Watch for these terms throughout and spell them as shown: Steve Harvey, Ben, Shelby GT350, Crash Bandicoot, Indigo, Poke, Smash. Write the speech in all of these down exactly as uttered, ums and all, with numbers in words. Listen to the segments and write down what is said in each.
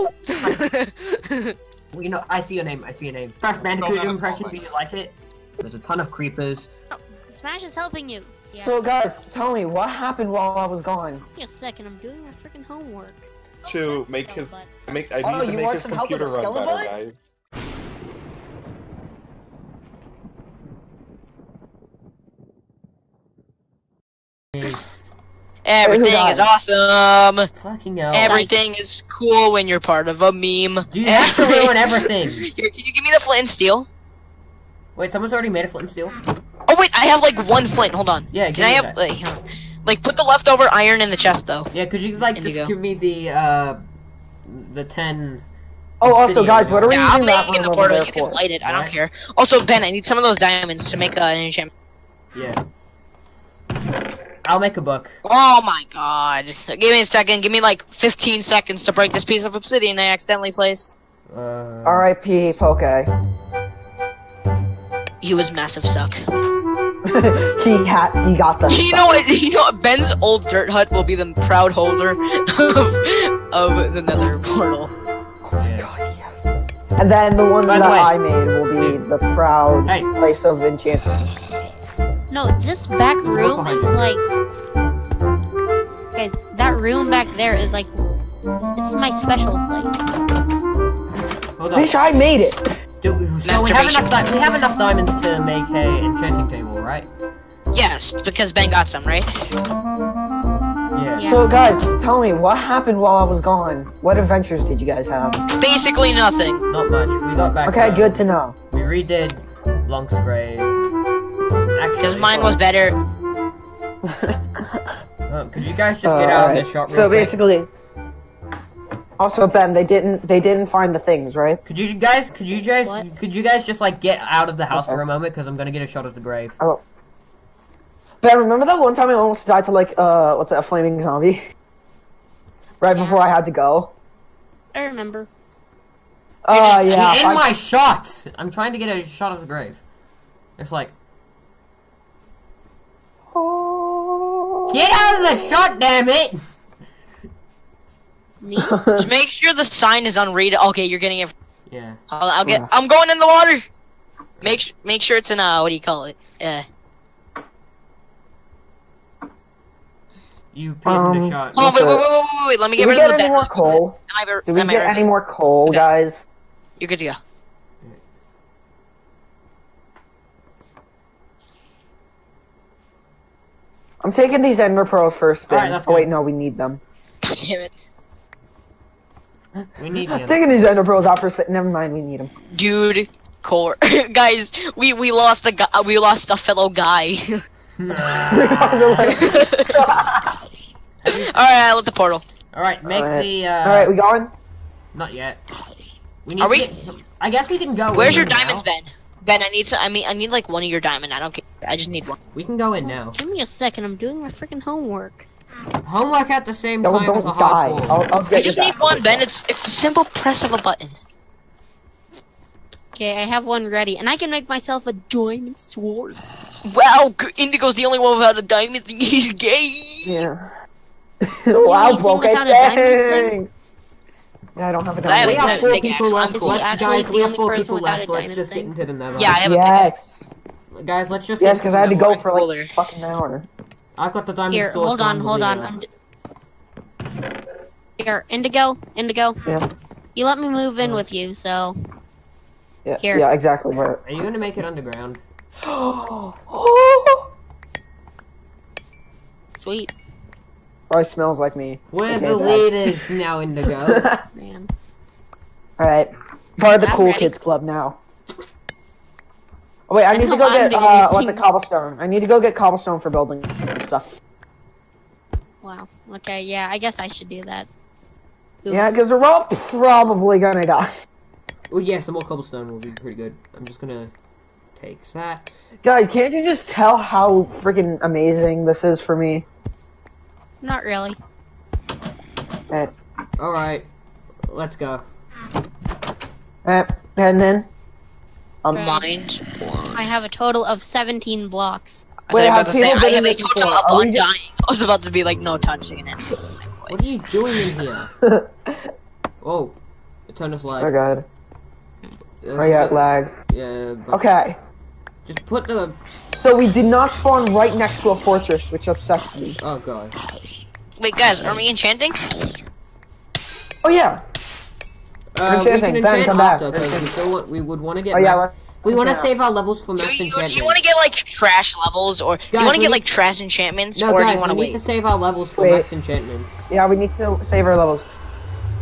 No! Well, you know, I see your name, I see your name. Crash Bandicoot impression, do you like it? There's a ton of creepers. Oh, Smash is helping you. Yeah. So guys, tell me, what happened while I was gone? Wait a second, I'm doing my freaking homework. To make his, make, I need oh, to make his computer run better, guys. Everything is awesome. Fucking hell. Everything like, is cool when you're part of a meme. Dude, you have to ruin everything. Here, can you give me the flint and steel? Wait, someone's already made a flint and steel. Oh wait, I have like one flint. Hold on. Yeah. Can I have like, like put the leftover iron in the chest though? Yeah. Could you like Indigo. Just give me the uh, the ten? Oh, also guys, what are we yeah, using that in the portal? You can light it. I don't care. Also, Ben, I need some of those diamonds to make uh, an enchantment. Yeah. I'll make a book. Oh my god. Give me a second. Give me like fifteen seconds to break this piece of obsidian I accidentally placed. Uh... R I P Poke. He was massive suck. he had, he got the You suck. know what, you know what, Ben's old dirt hut will be the proud holder of, of the nether portal. Oh my god, yes. And then the one By that the I made will be the proud hey. place of enchantment. No, this back room is like... Guys, that room back there is like... It's my special place. Hold on. Wish I made it! Do we, so we, have enough we have enough diamonds to make an enchanting table, right? Yes, because Ben got some, right? Yeah. yeah. So guys, tell me, what happened while I was gone? What adventures did you guys have? Basically nothing. Not much. We got back Okay, home. Good to know. We redid Long's grave. Because mine was better. uh, could you guys just get uh, out right. of this shop? So quick? basically, also Ben, they didn't, they didn't find the things, right? Could you guys, could you guys, what? could you guys just like get out of the house okay. for a moment? Because I'm gonna get a shot of the grave. Oh. Ben, remember that one time I almost died to like, uh, what's it, a flaming zombie? right yeah. before I had to go. I remember. Oh uh, uh, yeah. He aimed my shot. I'm trying to get a shot of the grave. It's like. Get out of the shot, damn it! Me? Just make sure the sign is unreadable. Okay, you're getting it. Yeah. I'll, I'll get. Yeah. I'm going in the water. Make make sure it's in uh. What do you call it? Yeah. You pinned um, the shot. Oh wait, wait, wait, wait, wait, wait! Let me get rid of the bed. Coal? Do we get any more coal, okay. guys? You're good to go. I'm taking these Ender Pearls for a spin. Right, oh wait, no, we need them. Damn it. We need them. Taking these Ender Pearls out for a spin. Never mind, we need them. Dude, core guys, we we lost a guy. We lost a fellow guy. All right, I left the portal. All right, make All right. the. Uh... All right, we going? Not yet. We need Are we? Get... I guess we can go. Where's your diamonds, now? Ben? Ben, I need to. I mean, I need like one of your diamond. I don't care. I just need one. We can go in now. Give me a second. I'm doing my freaking homework. Homework at the same no, time. Don't as a die. I'll, I'll get I just need one, Ben. It's it's a simple press of a button. Okay, I have one ready, and I can make myself a diamond sword. Wow, Indigo's the only one without a diamond thing. He's gay. Yeah. Wow, Poke. Dang. Yeah, I don't have a diamond. I have four people left. Is he actually the only person without a diamond thing? Yeah, I have a pickaxe. Guys, let's just. Yes, because I had to go for like fucking an hour. I've got the diamond. Here, hold on, hold on. Here, Indigo, Indigo. Yeah. You let me move in with you, so. Yeah. Here. Yeah, exactly. Where? Are you gonna make it underground? Oh. Sweet. Probably smells like me. We're okay, the leaders now, Indigo. Man. Alright. Part of the I'm cool ready. kids club now. Oh, wait, I, I need to go I'm get, uh, what's a cobblestone? I need to go get cobblestone for building and stuff. Wow. Okay, yeah, I guess I should do that. Oops. Yeah, because we're all probably gonna die. Oh, yeah, some more cobblestone will be pretty good. I'm just gonna take that. Guys, can't you just tell how freaking amazing this is for me? Not really. Eh. Alright. Let's go. Eh. And then? I'm mind. I have a total of seventeen blocks. Wait, I, was about to say, I have a total of one dying. I was about to be like, no touching it. What are you doing in here? Whoa. Nintendo's lag. Oh god. Uh, oh yeah, lag. Yeah. But okay. Just put the. So we did not spawn right next to a fortress, which upsets me. Oh god. Wait, guys, are we enchanting? Oh yeah. Uh, enchanting. We can Ben, enchant come back. Though, we, still want, we would want to get. Oh yeah. Let's we want to save our levels for max enchantments. Do you, you want to get like trash levels, or guys, do you want to get like trash enchantments, no, or guys, do you want to wait? We need to save our levels for wait. max enchantments. Yeah, we need to save our levels.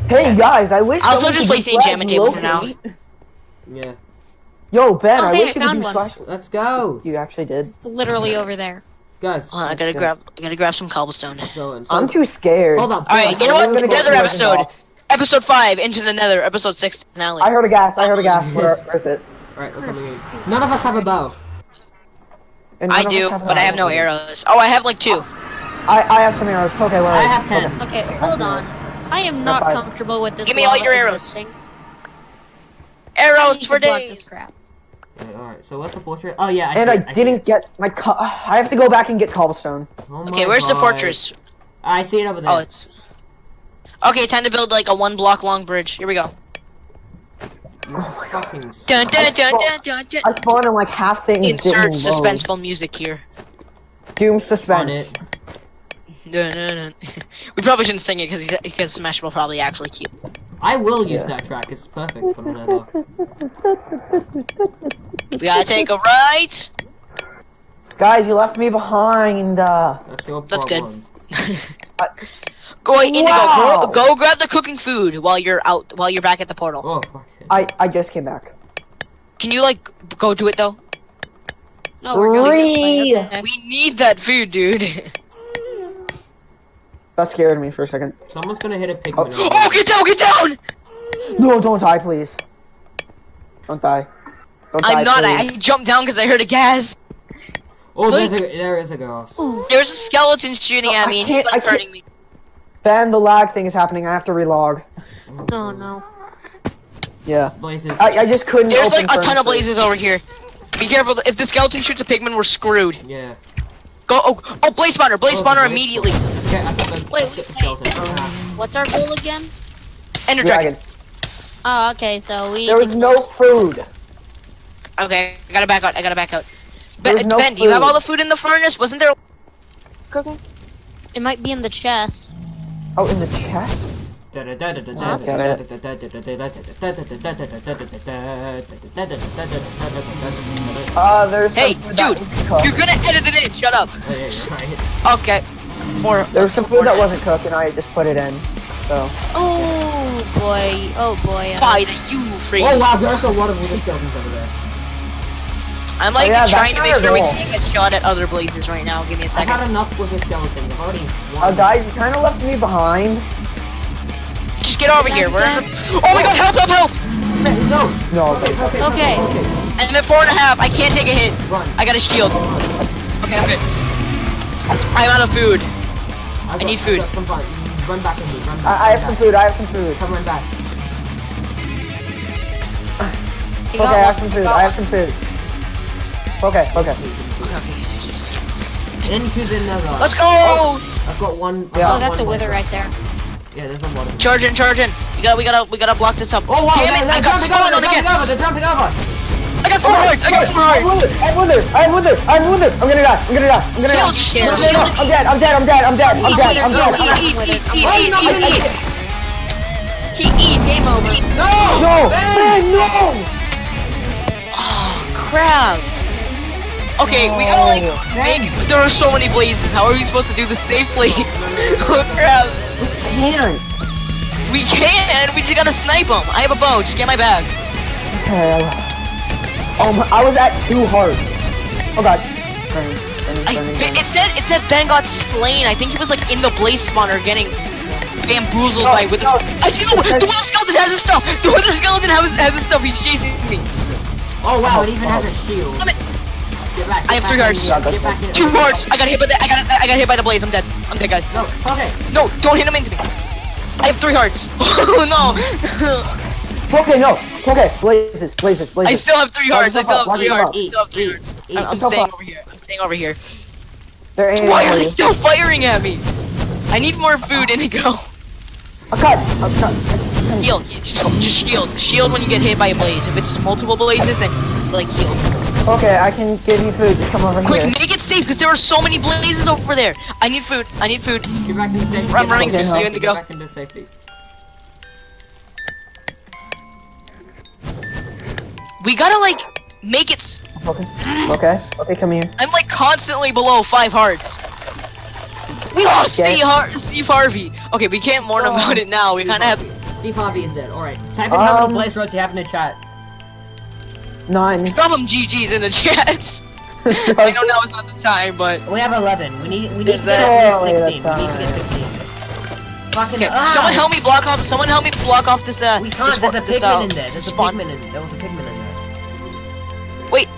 Hey guys, I wish. I also just placed the enchantment table for now. Yeah. Yo Ben, oh, I hey, wish I found you could do. Let's go. You actually did. It's literally over there. Guys, on, I gotta go. grab. I gotta grab some cobblestone. So I'm too scared. Hold on. All right, you know what? Another episode. Episode five into the Nether. Episode six finale. I heard a gas. I heard a gas. Where, where is it? All right, we're coming in. None of us have a bow. I do, but I have no arrows. Oh, I have like two. I I have some arrows. Poke, where are I have ten. Okay, hold on. I am not comfortable with this. Give me all your arrows. Arrows for days. This crap. Alright, alright, so what's the fortress? Oh yeah, I And I, I didn't get my co I have to go back and get cobblestone. Oh okay, where's God. the fortress? I see it over there. Oh, it's... Okay, time to build like a one block long bridge. Here we go. Oh my God. Dun, dun, I, dun, dun, dun, dun. I spawned on like half things. Insert suspenseful load. music here. Doom suspense. Dun, dun, dun. We probably shouldn't sing it because because Smash will probably actually keep. I will use yeah. that track, it's perfect for the We gotta take a right! Guys, you left me behind! Uh... That's your problem. That's good. I... Go, Indigo, wow. go, go grab the cooking food while you're out, while you're back at the portal. Oh, fuck it. I, I just came back. Can you, like, go do it, though? No, we're going to okay. We need that food, dude. That scared me for a second. Someone's gonna hit a pigman. Oh, oh get down, get down! No, don't die, please. Don't die. Don't I'm die, not, please. I, I jumped down because I heard a gas. Oh, there's a, there is a ghost. There's a skeleton shooting oh, at me and he's like hurting me. Ben, the lag thing is happening. I have to relog. No, no. Yeah. Blazes. I, I just couldn't There's open like a ton of blazes over here. Be careful, if the skeleton shoots a pigman, we're screwed. Yeah. Go! Oh, oh, blaze spawner! Blaze spawner oh, immediately! Okay, I thought that wait, wait, wait. Um, what's our goal again? Ender dragon. dragon. Oh, okay. So we. There was no food. Okay, I gotta back out. I gotta back out. Ben, no Ben do you have all the food in the furnace? Wasn't there cooking? It might be in the chest. Oh, in the chest? Ah, uh, there's. Hey, dude! You're gonna edit it in. Shut up. Okay. More. There was some food that wasn't cooked, and I just put it in. So. Oh boy! Oh boy! By the you freak! Oh wow! There's a lot of blazes over there. I'm like oh, yeah, trying to make sure we can't get shot at other blazes right now. Give me a second. I had enough with the skeleton. I've already. Oh guys, you kind of left me behind. Just get over here. We're in the... Oh my god, help, help, help! No. No. Okay. Okay. okay. okay. And then four and a half. I can't take a hit. Run. I got a shield. Okay, I'm good. I'm out of food. I, got, I need food. I got some fun. Run back and me. Run back. I, I have some food. I have some food. Come run back. Okay, I have some food. I have some food. Okay, okay. Into the nether. Let's go! Oh, I've got one. Yeah. Oh, that's a wither right there. Yeah, there's a lot of charge in, charge in. You got, we gotta, we gotta block this up. Oh wow! Damn it! I got spawned on again. They're jumping over. I got four hearts. I got four hearts. I'm with her. I'm with her. I'm with her. I'm gonna die. I'm gonna die. I'm gonna die. I'm dead. I'm dead. I'm dead. I'm dead. I'm dead. I'm dead. He eats. He eats. He eats. Game over. No! No! Man, no! Oh crap! Okay, we gotta like make. There are so many blazes. How are we supposed to do this safely? Oh crap! We can't. We can. We just gotta snipe them. I have a bow. Just get my bag. Okay. Oh my! I was at two hearts. Oh god. Burn, burn, I, burn, burn. It said it said Ben got slain. I think he was like in the blaze spawner getting bamboozled no, by with. No. I see the the wither skeleton has his stuff. The wither skeleton has has his stuff. He's chasing me. Oh wow! Oh, it even oh. has a shield. Get back, get I have three hearts. Get back, get Two hearts. I got hit by the. I got. I got hit by the blaze. I'm dead. I'm dead, guys. No. Okay. No. Don't hit him into me. I have three hearts. Oh no. Okay. No. Okay. Blazes. Blazes. Blazes. I still have three hearts. I still have three hearts. I still have three hearts. I'm staying over here. I'm staying over here. Why are they still firing at me? I need more food, Indigo. I'm cut. I'm cut. Heal. Just shield. Shield when you get hit by a blaze. If it's multiple blazes, then like heal. Okay, I can give you food. Just come over Quick, here. Quick, make it safe, because there are so many blazes over there. I need food. I need food. Get back into safety. I'm running to you, Indigo. Get back into safety. We gotta like make it. Okay. Okay. Okay. Come here. I'm like constantly below five hearts. We lost Steve, Har Steve Harvey. Okay, we can't mourn oh, about it now. We kind of have. Steve Harvey is dead. All right. Type in um, how many blaze roads you have in the chat. Nine. Drop them G Gs in the chat. I don't know, it's not the time, but we have eleven. We need. We need to get at least sixteen. We need to get sixteen. Okay, ah. Someone help me block off. Someone help me block off this. Uh, we can't. This, there's a this, pigman uh, in there. There's spawn. a pigman in there. There was a pigman in there. Wait,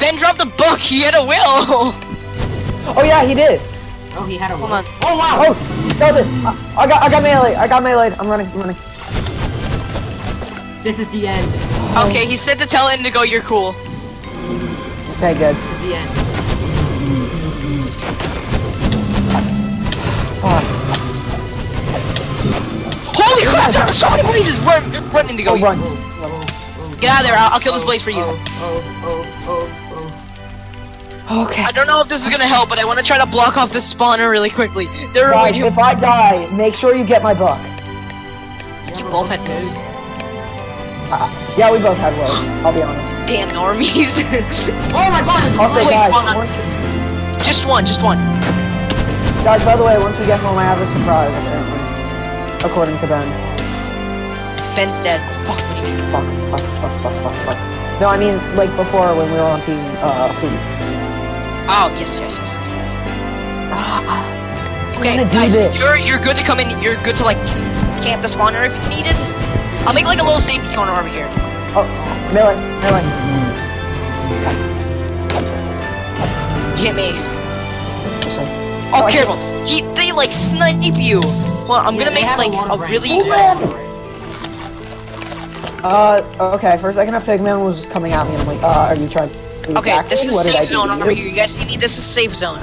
Ben dropped the book. He had a will. Oh yeah, he did. Oh, he had a. Hold on. Oh wow! Oh, got this. I, I got, I got melee. I got melee. I'm running. I'm running. This is the end. Oh. Okay, he said to tell Indigo you're cool. Okay, good. This is the end. Oh. Holy crap! There are so many blazes. Run, run, Indigo. Oh, run. Oh, oh, oh, Get out of there. I'll, I'll kill oh, this blaze for you. Oh, oh, oh, oh. Okay. I don't know if this is gonna help, but I want to try to block off this spawner really quickly. There are Guys, if I die, make sure you get my book. You both had bows. Uh, yeah, we both had bows. I'll be honest. Damn normies. Oh my god! Also, guys, on. Just one, just one. Guys, by the way, once we get home, I have a surprise. Apparently, according to Ben. Ben's dead. Fuck. What do you mean? Fuck. Fuck. Fuck. Fuck. Fuck. Fuck. No, I mean like before when we were on team uh food. Oh, yes, yes, yes, yes. Ah, okay, guys, this. you're you're good to come in. You're good to like camp the spawner if you need it. I'll make like a little safety corner over here. Oh, melee, melee. Hit me. Oh, careful! He, they like snipe you. Well, I'm yeah, gonna make like a, a really. Uh, okay. For a second, a pigman was coming at me. I'm like, uh, are you trying? Okay, exactly. This is what safe zone over here. You guys see me? This is safe zone.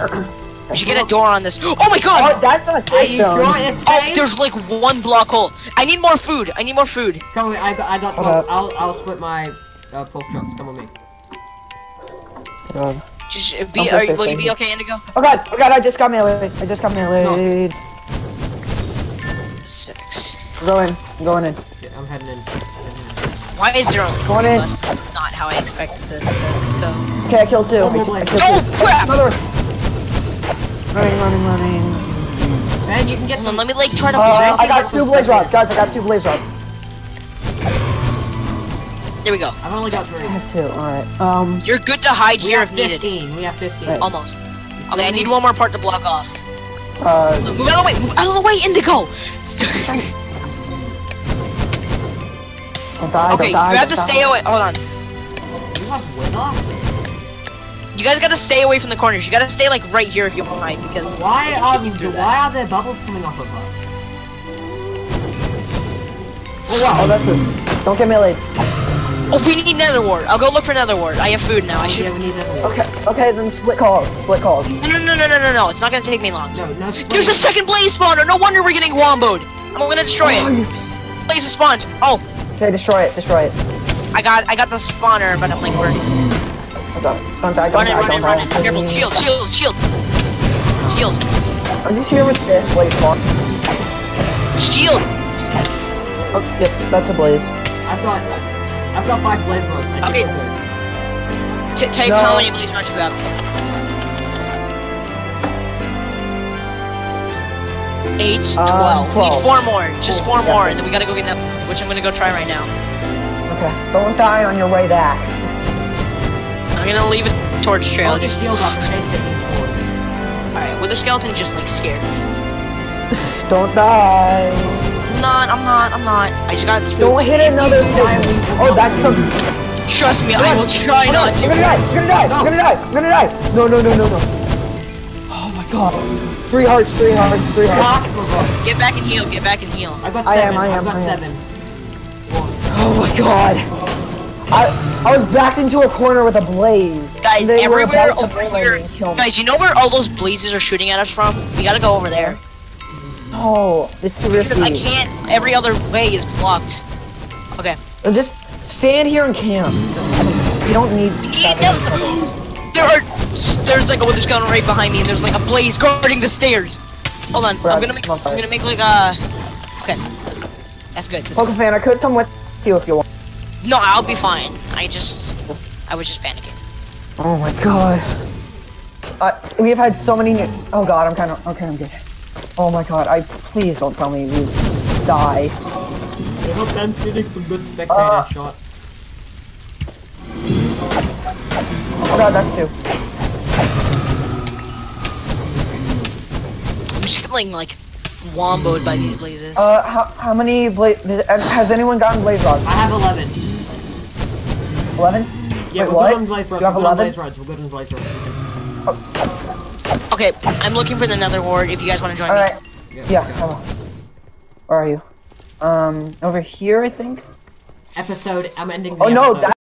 We should get a door on this. Oh my god! Oh, that's not safe zone. Are you sure it's safe? Oh, there's like one block hole. I need more food. I need more food. Come with me. I got. I got. Well, I'll. I'll split my uh, pork chops. Come with me. God. Just be. Are, will you be okay, Indigo? Oh god! Oh god! I just got meleeed. I just got meleeed. No. Six. I'm going. I'm going in. Yeah, I'm heading in. Why is there only one in? That's not how I expected this to go. Okay, I killed two. Oh, I, I killed oh two. crap! Another one. Running, running, running. Man, you can get them. Let me like try to. Uh, I got two blaze rods, guys. I got two blaze rods. There we go. I've only got three. I have two. All right. Um. You're good to hide here if needed. We have fifteen. Right. Almost. Okay, I need one more part to block off. Uh. Move out of the way. Move out of the way, Indigo. Don't die, okay, don't die, you have to die. stay away. Hold on. You have wiggle? You guys gotta stay away from the corners. You gotta stay like right here if you want to hide, because why are you? Why that. are there bubbles coming off of us? Oh wow! Oh, that's it. Don't get melee. Oh, we need another ward. I'll go look for another ward. I have food now. Oh, I should. Yeah, we need another ward. Okay. Okay, then split calls. Split calls. No, no, no, no, no, no, no. It's not gonna take me long. No, no. Split. There's a second blaze spawner. No wonder we're getting womboed. I'm gonna destroy oh, it. Blaze is spawned. Oh. Okay, destroy it, destroy it. I got, I got the spawner, but I'm like worried. Don't, don't die, don't run die, it, don't run die. It, run Careful, shield, shield, shield, shield. Are you here with this blaze spawn? Shield. Oh, yep, that's a blaze. I've got, I've got five blaze rods. Okay. T take no. how many blaze rods you have? Eight, uh, twelve. twelve. We need four more, just four yeah. more, and then we gotta go get that. Which I'm gonna go try right now. Okay. Don't die on your way back. I'm gonna leave a torch trail. Oh, just shield off the chase that you forward. Alright, Wither Skeleton just like scared me. Don't die. I'm not, I'm not, I'm not. I just got spooked. Don't hit another die. Oh, that's something. Trust me, I will try oh, not to. You're gonna die, you're gonna die, you're gonna die, you're gonna die. No, no, no, no, no. Oh my god. Three hearts, three hearts, three hearts. Get back and heal, get back and heal. I got seven, I am, I am, I got I am. seven. Oh my god! I I was backed into a corner with a blaze. Guys, they everywhere over here. Guys, you know where all those blazes are shooting at us from? We gotta go over there. No, it's too risky. Because I can't. Every other way is blocked. Okay. Just stand here and camp. You don't need. We need no. There are. There's like a wither's gun right behind me, and there's like a blaze guarding the stairs. Hold on. Brad, I'm gonna make. I'm gonna make like a. Okay. That's good. That's Poke good. Fan, I could come with you if you want. No, I'll be fine. I just. I was just panicking. Oh my god. Uh, we have had so many new- Oh god, I'm kind of- Okay, I'm good. Oh my god, I- Please don't tell me you just die. I hope I'm shooting some good spectator uh. shots. Oh god, that's two. I'm just getting, like, womboed by these blazes. Uh, how, how many blaze- Has anyone gotten blaze rods? I have eleven. eleven? Yeah, Wait, we'll what? Go on blaze rods. You have eleven? Blaze rods. We'll go on blaze rods. Oh. Okay, I'm looking for the nether ward if you guys want to join All right. me. Yeah, yeah come on. Where are you? Um, over here, I think? Episode, I'm ending the Oh, episode. no, that